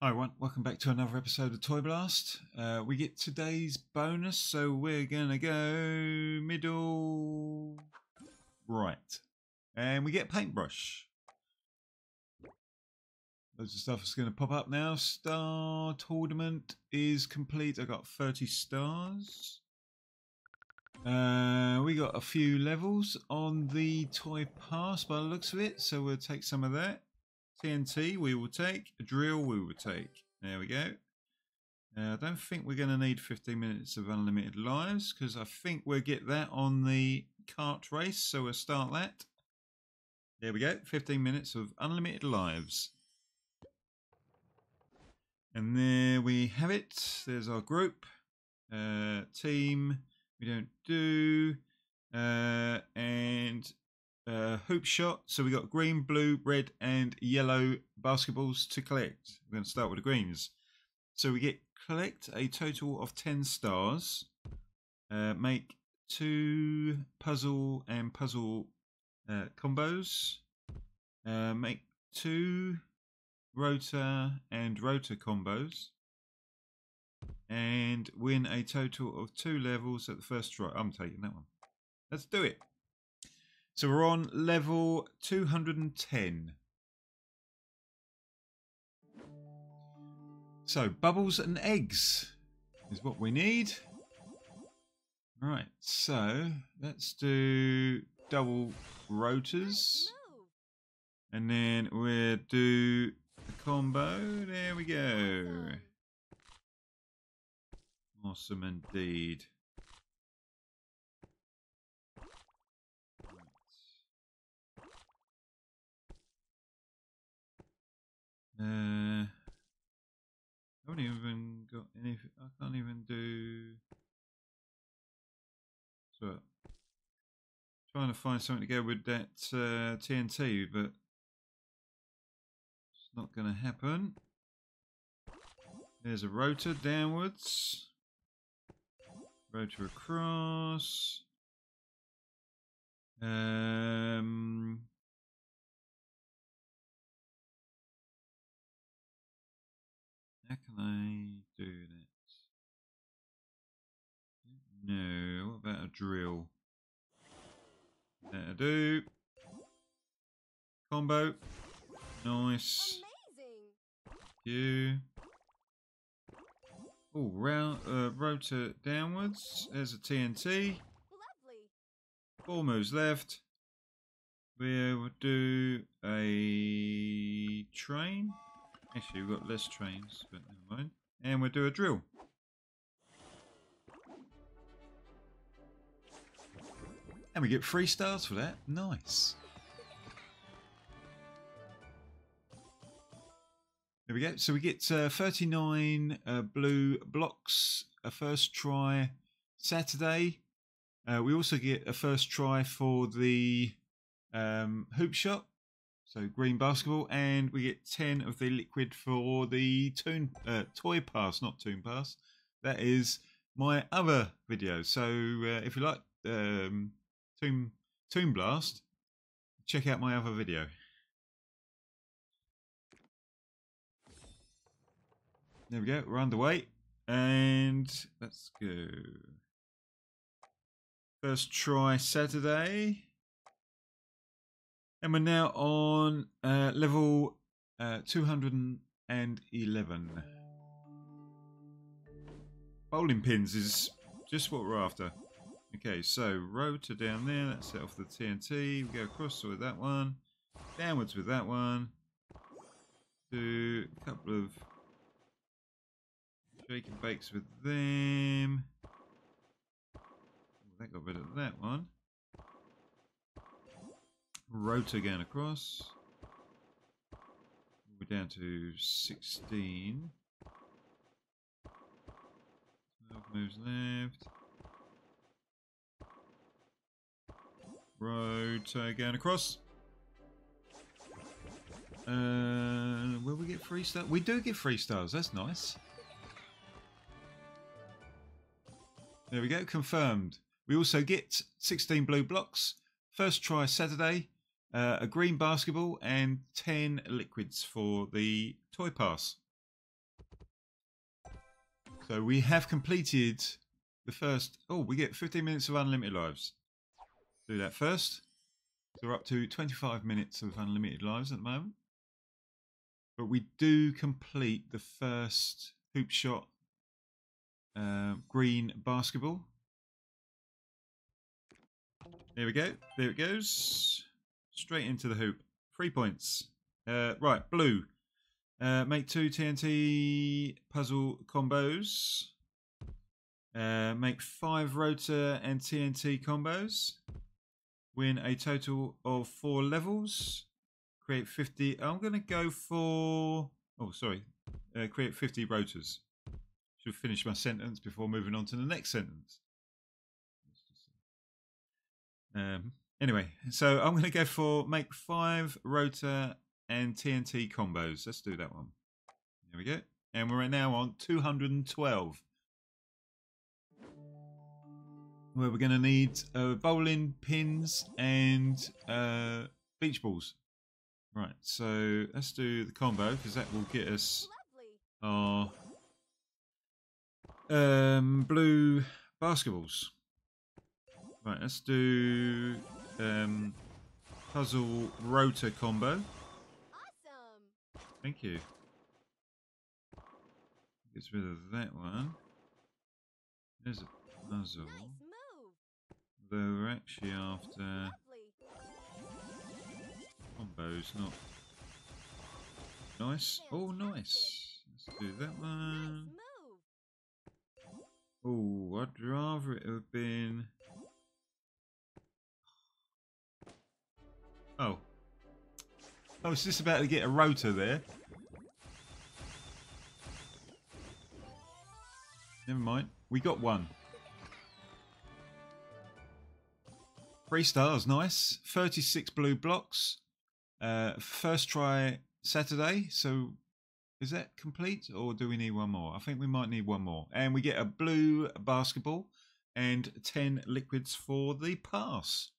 Hi everyone, welcome back to another episode of Toy Blast. We get today's bonus, so we're gonna go middle right. And we get paintbrush. Loads of stuff is gonna pop up now. Star Tournament is complete. I got 30 stars. We got a few levels on the Toy Pass by the looks of it, so we'll take some of that. TNT we will take, a drill we will take, there we go. I don't think we're going to need 15 minutes of unlimited lives because I think we'll get that on the kart race, so we'll start that. There we go, 15 minutes of unlimited lives. And there we have it, there's our group, team, we don't do, and... hoop shot, so we got green, blue, red and yellow basketballs to collect. We're going to start with the greens, so we get collect a total of 10 stars, make 2 puzzle and puzzle combos, make 2 rotor and rotor combos, and win a total of 2 levels at the first try. I'm taking that one, let's do it. So we're on level 210. So bubbles and eggs is what we need. Right, so let's do double rotors. And then we'll do a combo. There we go. Awesome indeed. I haven't even got any. I can't even do. So I'm trying to find something to go with that TNT, but it's not going to happen. There's a rotor downwards, rotor across. How can I do that? No, what about a drill? That'll do. Combo. Nice. Thank you. Oh, round, rotor downwards. There's a TNT. 4 moves left. We'll do a train. Actually, we've got less trains, but never mind. And we'll do a drill. And we get 3 stars for that. Nice. There we go. So we get 39 blue blocks, a first try Saturday. We also get a first try for the hoop shot. So green basketball, and we get 10 of the liquid for the toy pass, not toon pass. That is my other video. So if you like toon blast, check out my other video. There we go. We're underway, and let's go. First try Saturday. And we're now on level 211. Bowling pins is just what we're after. Okay, so rotor down there, that's set off the TNT. We go across with that one, downwards with that one. Do a couple of shake and bakes with them. That got rid of that one. Rotor going across. We're down to 16. 12 moves left. Rotor going across. Will we get 3 stars? We do get 3 stars. That's nice. There we go. Confirmed. We also get 16 blue blocks. First try Saturday. A green basketball and 10 liquids for the toy pass. So we have completed the first... Oh, we get 15 minutes of unlimited lives. Do that first. So we're up to 25 minutes of unlimited lives at the moment. But we do complete the first hoop shot green basketball. There we go. There it goes. Straight into the hoop. 3 points. Right, blue. Make 2 TNT puzzle combos. Make 5 rotor and TNT combos. Win a total of 4 levels. Create 50. I'm going to go for... Oh, sorry. Create 50 rotors. Should finish my sentence before moving on to the next sentence. Anyway, so I'm going to go for make 5 rotor and TNT combos. Let's do that one. There we go. And we're now on 212. Where we're going to need bowling pins and beach balls. Right, so let's do the combo because that will get us our blue basketballs. Right, let's do puzzle rotor combo. Awesome. Thank you. Gets rid of that one. There's a puzzle. Nice move. Though we're actually after combos, not nice. Oh, nice. Let's do that one. Oh, I'd rather it have been. Oh. I was just about to get a rotor there. Never mind. We got one. 3 stars. Nice. 36 blue blocks. First try Saturday. So is that complete or do we need one more? I think we might need one more. And we get a blue basketball and 10 liquids for the pass.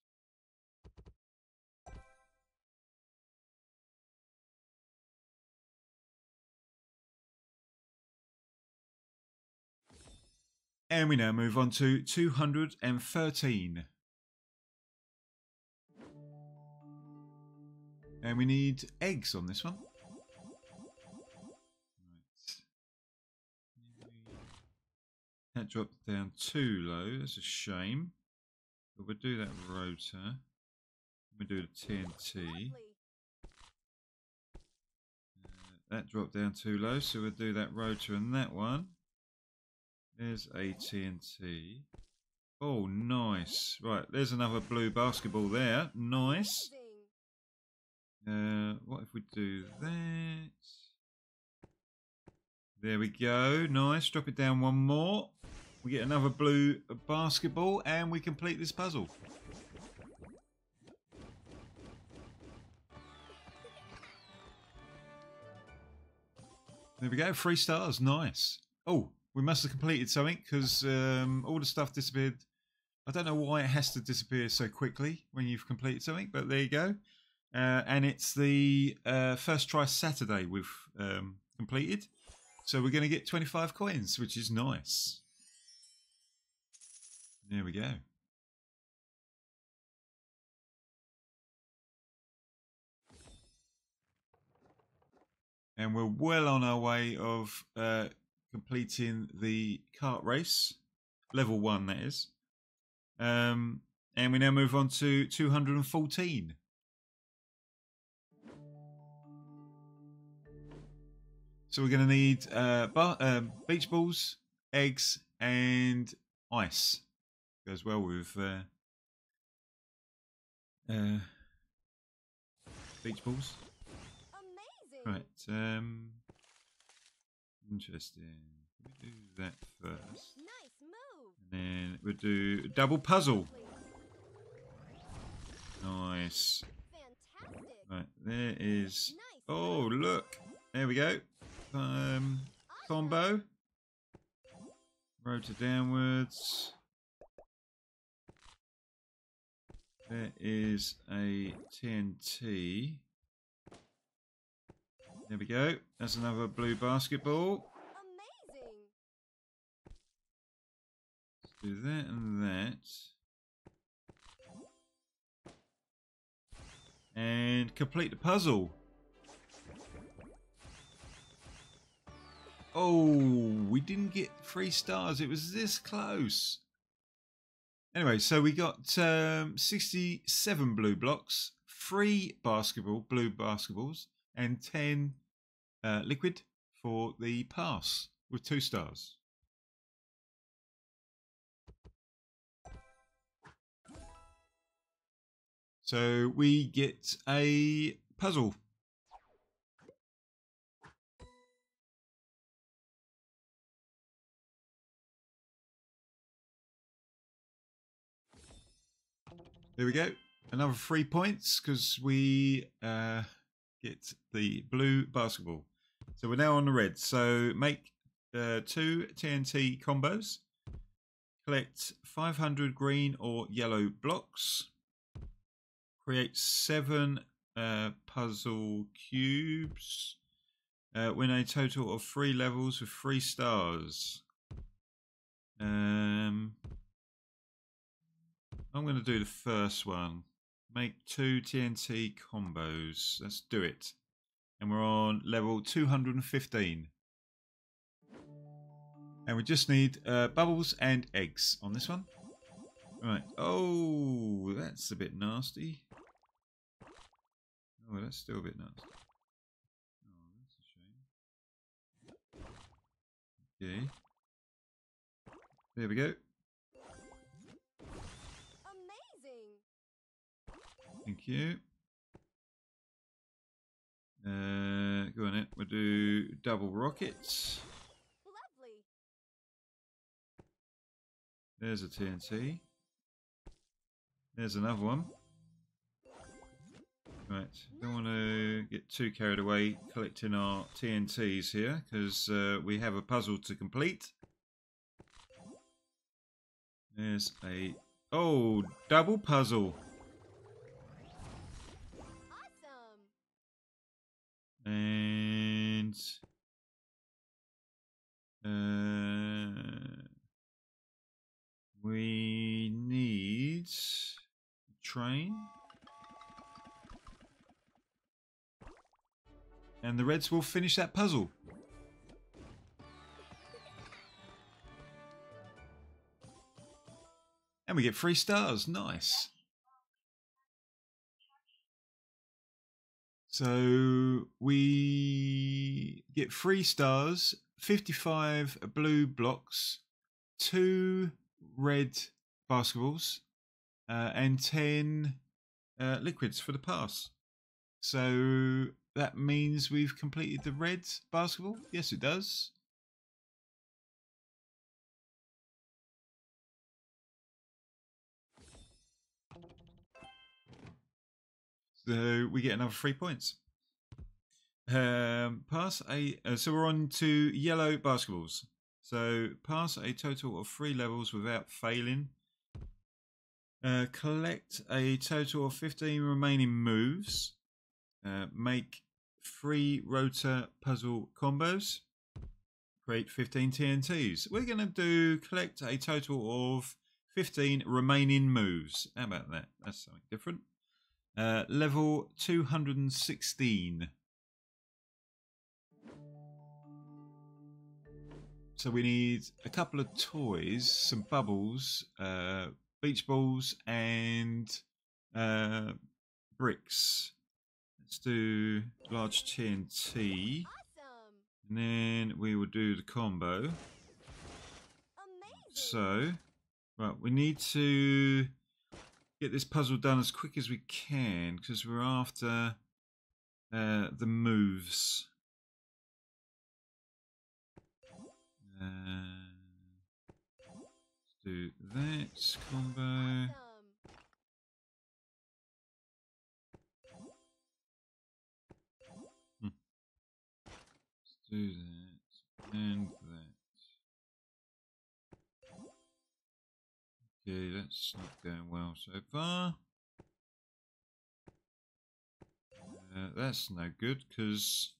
And we now move on to 213. And we need eggs on this one. Right. That dropped down too low. That's a shame. But we'll do that rotor. We'll do the TNT. That dropped down too low, so we'll do that rotor and that one. There's a TNT. Oh, nice. Right, there's another blue basketball there. Nice. What if we do that? There we go. Nice. Drop it down one more. We get another blue basketball and we complete this puzzle. There we go. 3 stars. Nice. Oh. We must have completed something because all the stuff disappeared. I don't know why it has to disappear so quickly when you've completed something, but there you go. And it's the first try Saturday we've completed. So we're going to get 25 coins, which is nice. There we go. And we're well on our way of... completing the kart race, level 1 that is, and we now move on to 214. So we're going to need beach balls, eggs, and ice. Goes well with beach balls. Amazing. Right. Interesting. We'll do that first. Nice move. And then we'll do double puzzle. Nice. Fantastic. Right, there is... Nice. Oh, look. There we go. Combo. Rotor downwards. There is a TNT. There we go. That's another blue basketball. Amazing. Do that and that. And complete the puzzle. Oh, we didn't get 3 stars. It was this close. Anyway, so we got 67 blue blocks, 3 blue basketballs, and 10 liquid for the pass with 2 stars. So we get a puzzle. There we go. Another 3 points because we get the blue basketball. So we're now on the red. So make 2 TNT combos. Collect 500 green or yellow blocks. Create 7 puzzle cubes. Win a total of 3 levels with 3 stars. I'm going to do the first one. Make 2 TNT combos. Let's do it. And we're on level 215. And we just need bubbles and eggs on this one. Right. Oh, that's a bit nasty. Oh, that's still a bit nasty. Oh, that's a shame. Okay. There we go. Thank you. Go on it. We'll do double rockets. Lovely. There's a TNT. There's another one. Right. Don't want to get too carried away collecting our TNTs here because we have a puzzle to complete. There's a... Oh, double puzzle. And we need a train. And the reds will finish that puzzle. And we get 3 stars. Nice. So we get 3 stars, 55 blue blocks, 2 red basketballs, and 10 liquids for the pass. So that means we've completed the red basketball? Yes, it does. So we get another 3 points. Pass a so we're on to yellow basketballs. So pass a total of 3 levels without failing. Collect a total of 15 remaining moves. Make 3 rotor puzzle combos. Create 15 TNTs. We're going to do collect a total of 15 remaining moves. How about that? That's something different. Level 216. So we need a couple of toys, some bubbles, beach balls, and bricks. Let's do large TNT. Awesome. And then we will do the combo. Amazing. So, right, we need to get this puzzle done as quick as we can because we're after the moves. Let's do that combo. Let's do that and that. Okay, that's not going well so far. That's no good because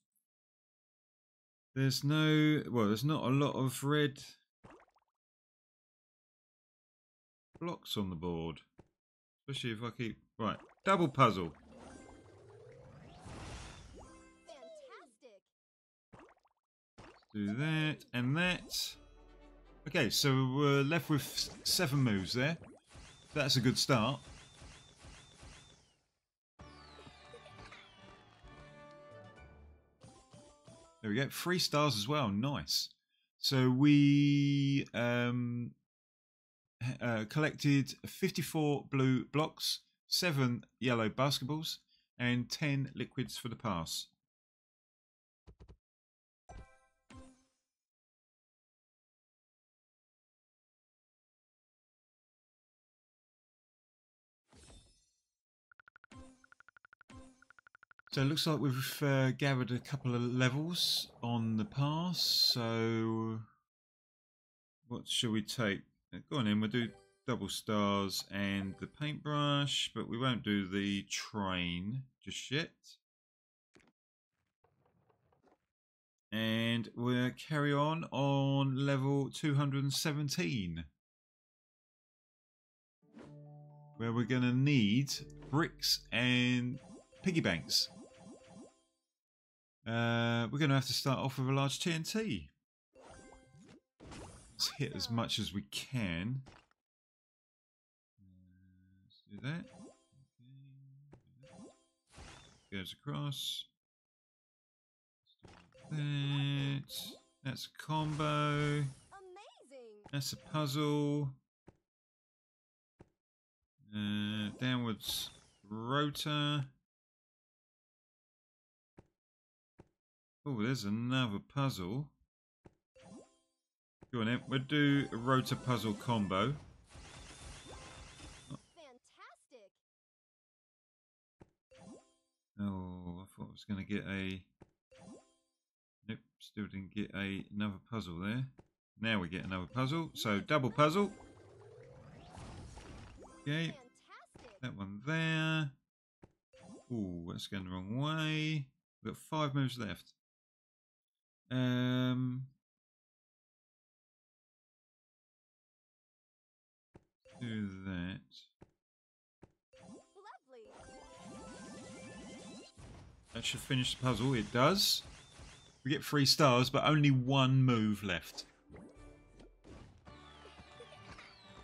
there's no, well, there's not a lot of red blocks on the board. Especially if I keep... Right, double puzzle. Fantastic. Do that and that. Okay, so we're left with 7 moves there. That's a good start. There we go. 3 stars as well. Nice. So we collected 54 blue blocks, 7 yellow basketballs, and 10 liquids for the pass. So it looks like we've gathered a couple of levels on the pass, so what should we take? Go on in, we'll do double stars and the paintbrush, but we won't do the train just yet. And we'll carry on level 217, where we're going to need bricks and piggy banks. We're going to have to start off with a large TNT. Let's hit as much as we can. Let's do that. Okay. Goes across. Let's do that. That's a combo. Amazing. That's a puzzle. Downwards rotor. Oh, there's another puzzle. Go on then, we'll do a rotor puzzle combo. Fantastic. Oh, I thought I was going to get a... Nope, still didn't get another puzzle there. Now we get another puzzle, so double puzzle. Okay, fantastic. That one there. Oh, that's going the wrong way. We've got 5 moves left. Do that. That should finish the puzzle. It does. We get 3 stars, but only 1 move left.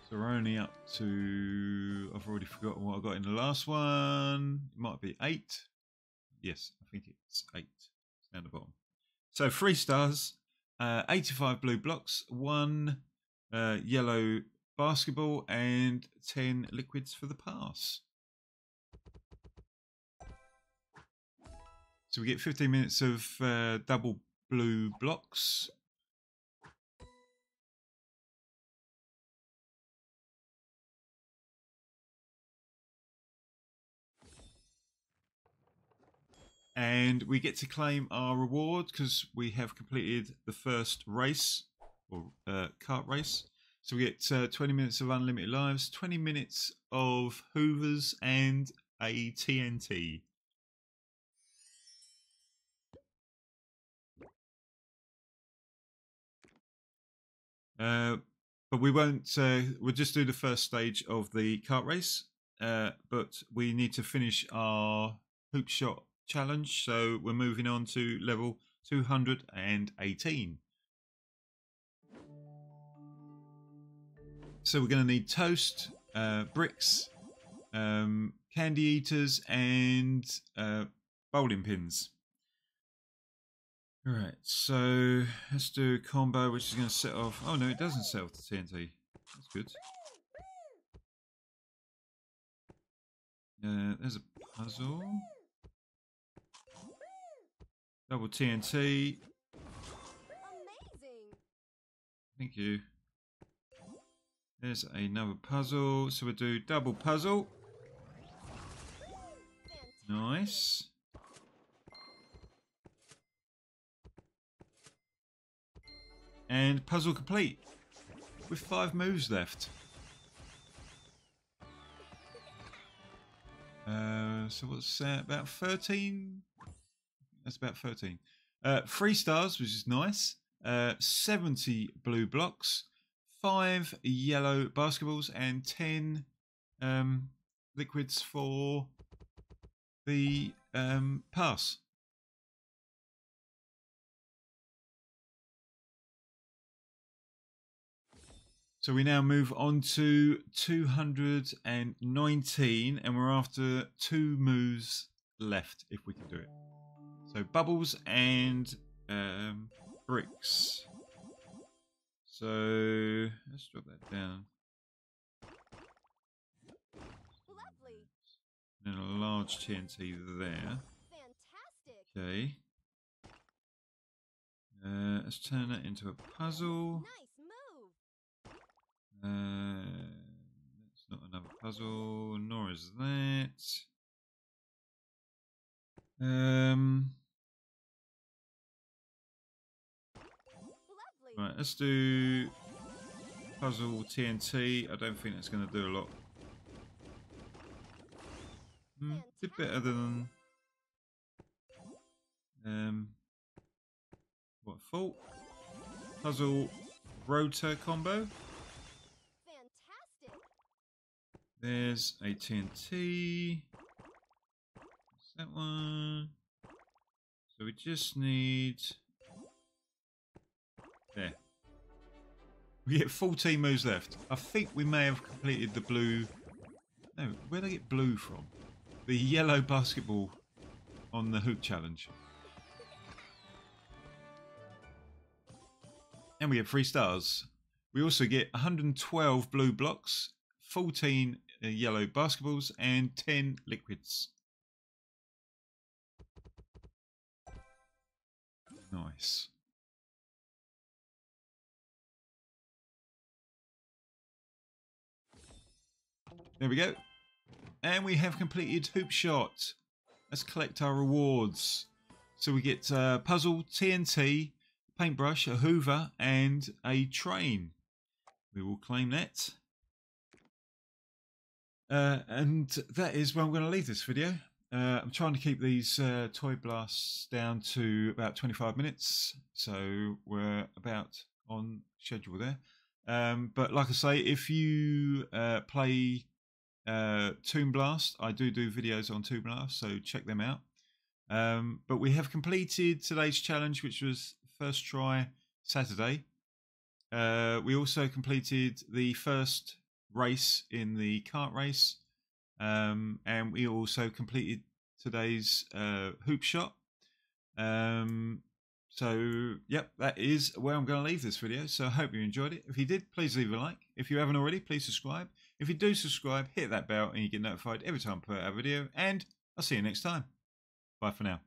So we're only up to... I've already forgotten what I got in the last one. It might be 8. Yes, I think it's 8. It's down the bottom. So 3 stars, 85 blue blocks, 1 yellow basketball, and 10 liquids for the pass. So we get 15 minutes of double blue blocks. And we get to claim our reward because we have completed the first race, or kart race. So we get 20 minutes of unlimited lives, 20 minutes of hoovers, and a TNT. But we won't, we'll just do the first stage of the kart race. But we need to finish our hoop shot challenge, so we're moving on to level 218. So we're going to need toast, bricks, candy eaters, and bowling pins. Alright, so let's do a combo which is going to set off... Oh no, it doesn't set off the TNT. That's good. There's a puzzle. Double TNT. Amazing. Thank you. There's another puzzle. So we'll do double puzzle. Nice. And puzzle complete. With 5 moves left. So what's that? About 13? That's about 13. 3 stars, which is nice. 70 blue blocks, 5 yellow basketballs and 10 liquids for the pass. So we now move on to 219 and we're after 2 moves left if we can do it. So bubbles and bricks. So let's drop that down. And a large TNT there. Okay. Let's turn that into a puzzle. That's not another puzzle, nor is that. Right, let's do puzzle TNT. I don't think that's going to do a lot. Did better than what I thought. Puzzle rotor combo. There's a TNT. That's that one. So we just need there. We get 14 moves left. I think we may have completed the blue. No, where'd I get blue from? The yellow basketball on the hoop challenge. And we get 3 stars. We also get 112 blue blocks, 14 yellow basketballs and 10 liquids. Nice. There we go. And we have completed Hoop Shot. Let's collect our rewards. So we get puzzle, TNT, paintbrush, a hoover and a train. We will claim that. And that is where I'm going to leave this video. I'm trying to keep these Toy Blasts down to about 25 minutes. So we're about on schedule there. But like I say, if you play Toon Blast, I do videos on Toon Blast, so check them out. But we have completed today's challenge, which was first try Saturday. We also completed the first race in the kart race, and we also completed today's hoop shot. So yep, that is where I'm going to leave this video. So I hope you enjoyed it. If you did, please leave a like. If you haven't already, please subscribe. If you do subscribe, hit that bell and you get notified every time I put out a video. And I'll see you next time. Bye for now.